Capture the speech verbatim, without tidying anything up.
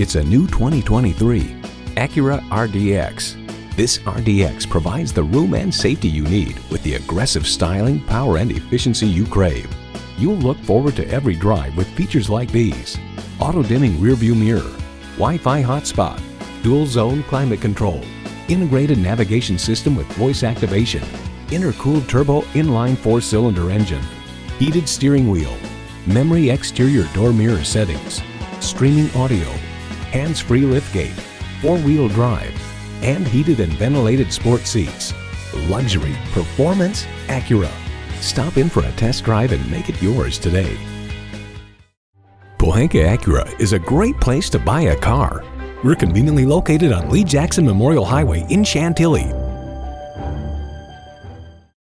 It's a new twenty twenty-three Acura R D X. This R D X provides the room and safety you need with the aggressive styling, power, and efficiency you crave. You'll look forward to every drive with features like these: auto-dimming rearview mirror, Wi-Fi hotspot, dual-zone climate control, integrated navigation system with voice activation, intercooled turbo inline four-cylinder engine, heated steering wheel, memory exterior door mirror settings, streaming audio, hands-free liftgate, four-wheel drive, and heated and ventilated sport seats. Luxury, performance, Acura. Stop in for a test drive and make it yours today. Pohanka Acura is a great place to buy a car. We're conveniently located on Lee Jackson Memorial Highway in Chantilly.